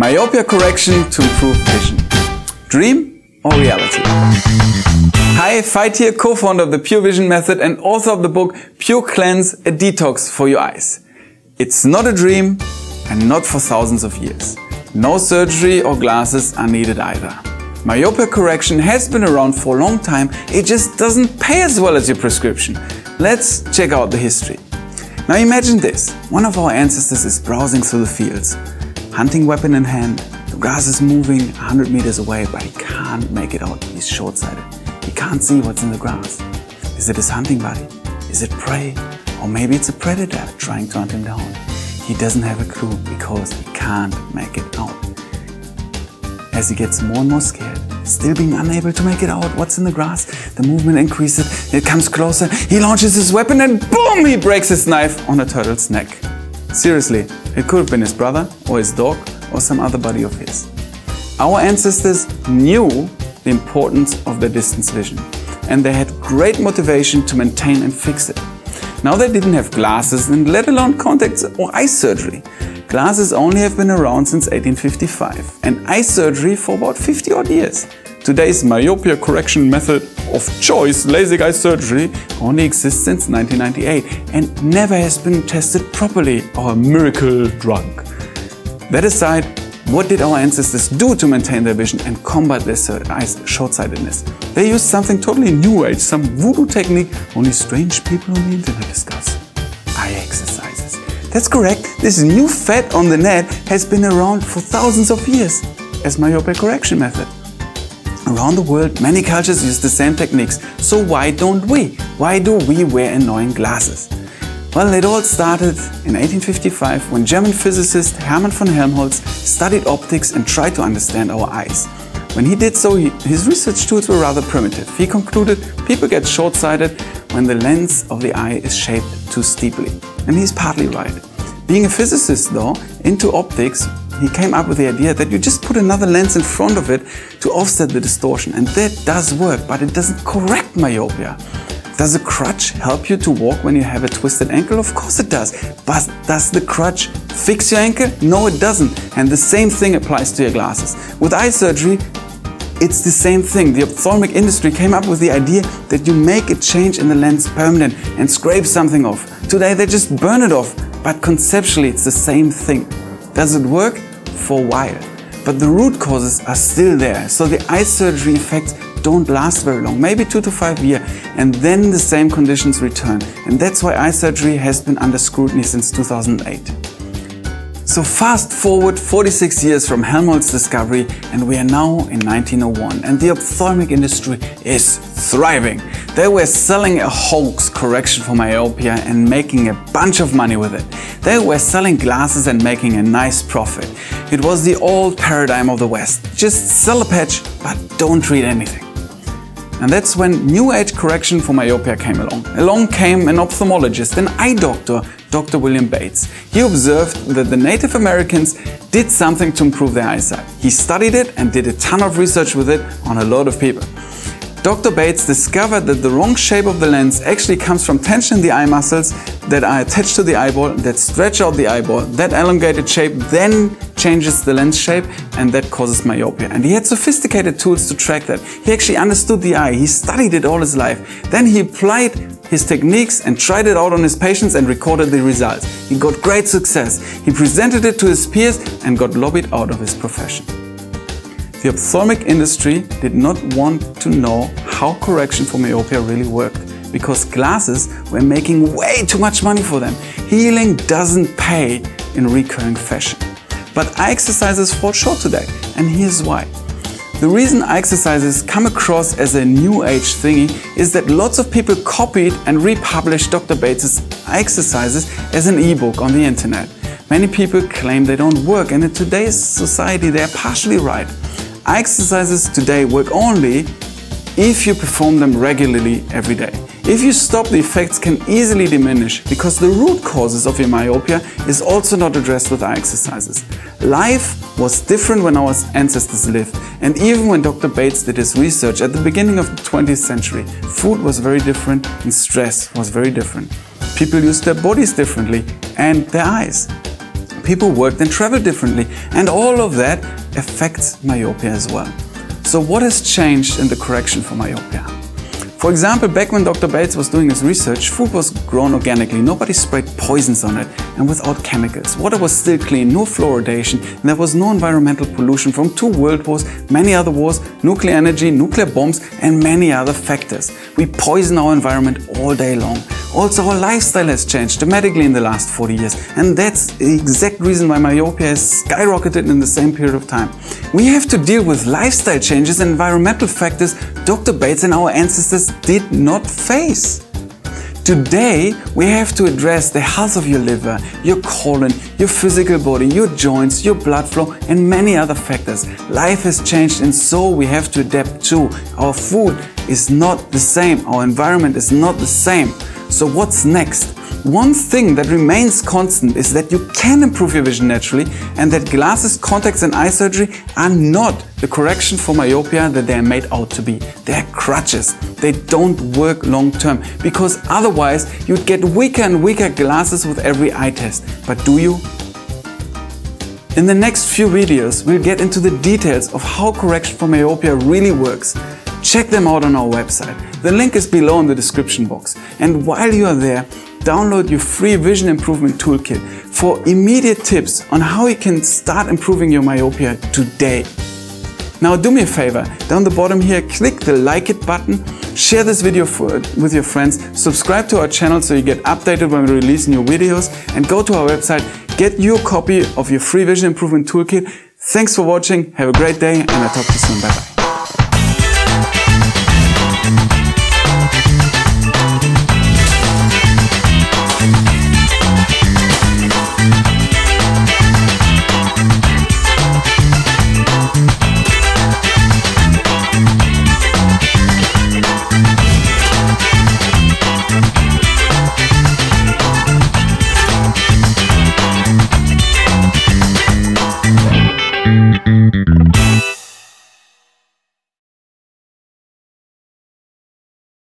Myopia correction to improve vision. Dream or reality? Hi, Faithe here, co-founder of the Pure Vision Method and author of the book Pure Cleanse, a detox for your eyes. It's not a dream and not for thousands of years. No surgery or glasses are needed either. Myopia correction has been around for a long time, it just doesn't pay as well as your prescription. Let's check out the history. Now imagine this, one of our ancestors is browsing through the fields, hunting weapon in hand, the grass is moving 100 meters away, but he can't make it out, he's short-sighted, he can't see what's in the grass. Is it his hunting buddy? Is it prey? Or maybe it's a predator trying to hunt him down. He doesn't have a clue because he can't make it out. As he gets more and more scared, still being unable to make it out what's in the grass, the movement increases, it comes closer, he launches his weapon and boom, he breaks his knife on a turtle's neck. Seriously, it could have been his brother or his dog or some other buddy of his. Our ancestors knew the importance of their distance vision and they had great motivation to maintain and fix it. Now they didn't have glasses and let alone contacts or eye surgery. Glasses only have been around since 1855 and eye surgery for about 50 odd years. Today's myopia correction method of choice, LASIK eye surgery, only exists since 1998 and never has been tested properly, or a miracle drug. That aside, what did our ancestors do to maintain their vision and combat their eyes' short-sightedness? They used something totally new age, some voodoo technique only strange people on the internet discuss. Eye exercises. That's correct, this new fad on the net has been around for thousands of years as myopia correction method. Around the world, many cultures use the same techniques, so why don't we? Why do we wear annoying glasses? Well, it all started in 1855 when German physicist Hermann von Helmholtz studied optics and tried to understand our eyes. When he did so, his research tools were rather primitive. He concluded people get short-sighted when the lens of the eye is shaped too steeply. And he's partly right. Being a physicist though, into optics, he came up with the idea that you just put another lens in front of it to offset the distortion. And that does work, but it doesn't correct myopia. Does a crutch help you to walk when you have a twisted ankle? Of course it does. But does the crutch fix your ankle? No, it doesn't. And the same thing applies to your glasses. With eye surgery, it's the same thing. The ophthalmic industry came up with the idea that you make a change in the lens permanent and scrape something off. Today they just burn it off. But conceptually it's the same thing. Does it work? For a while. But the root causes are still there. So the eye surgery effects don't last very long, maybe 2 to 5 years, and then the same conditions return. And that's why eye surgery has been under scrutiny since 2008. So fast forward 46 years from Helmholtz's discovery and we are now in 1901 and the ophthalmic industry is thriving. They were selling a hoax correction for myopia and making a bunch of money with it. They were selling glasses and making a nice profit. It was the old paradigm of the West, just sell a patch but don't treat anything. And that's when new age correction for myopia came along. Along came an ophthalmologist, an eye doctor, Dr. William Bates. He observed that the Native Americans did something to improve their eyesight. He studied it and did a ton of research with it on a lot of people. Dr. Bates discovered that the wrong shape of the lens actually comes from tension in the eye muscles that are attached to the eyeball, that stretch out the eyeball. That elongated shape then changes the lens shape and that causes myopia. And he had sophisticated tools to track that. He actually understood the eye, he studied it all his life. Then he applied his techniques and tried it out on his patients and recorded the results. He got great success. He presented it to his peers and got lobbied out of his profession. The ophthalmic industry did not want to know how correction for myopia really worked, because glasses were making way too much money for them. Healing doesn't pay in recurring fashion. But eye exercises fall short today, and here's why. The reason eye exercises come across as a new age thingy is that lots of people copied and republished Dr. Bates' eye exercises as an ebook on the internet. Many people claim they don't work, and in today's society they are partially right. Eye exercises today work only if you perform them regularly every day. If you stop, the effects can easily diminish because the root causes of your myopia is also not addressed with eye exercises. Life was different when our ancestors lived, and even when Dr. Bates did his research at the beginning of the 20th century, food was very different and stress was very different. People used their bodies differently and their eyes. people work and travel differently, and all of that affects myopia as well. So what has changed in the correction for myopia? For example, back when Dr. Bates was doing his research, food was grown organically, nobody sprayed poisons on it, and without chemicals. Water was still clean, no fluoridation, and there was no environmental pollution from 2 world wars, many other wars, nuclear energy, nuclear bombs, and many other factors. We poison our environment all day long. Also, our lifestyle has changed dramatically in the last 40 years, and that's the exact reason why myopia has skyrocketed in the same period of time. We have to deal with lifestyle changes and environmental factors Dr. Bates and our ancestors did not face. Today, we have to address the health of your liver, your colon, your physical body, your joints, your blood flow, and many other factors. Life has changed, and so we have to adapt too. Our food is not the same, our environment is not the same. So what's next? One thing that remains constant is that you can improve your vision naturally, and that glasses, contacts and eye surgery are not the correction for myopia that they are made out to be. They are crutches. They don't work long term, because otherwise you'd get weaker and weaker glasses with every eye test. But do you? In the next few videos we'll get into the details of how correction for myopia really works. Check them out on our website. The link is below in the description box. And while you are there, download your free vision improvement toolkit for immediate tips on how you can start improving your myopia today. Now do me a favor, down the bottom here, click the like it button, share this video with your friends, subscribe to our channel so you get updated when we release new videos, and go to our website, get your copy of your free vision improvement toolkit. Thanks for watching, have a great day, and I'll talk to you soon. Bye bye.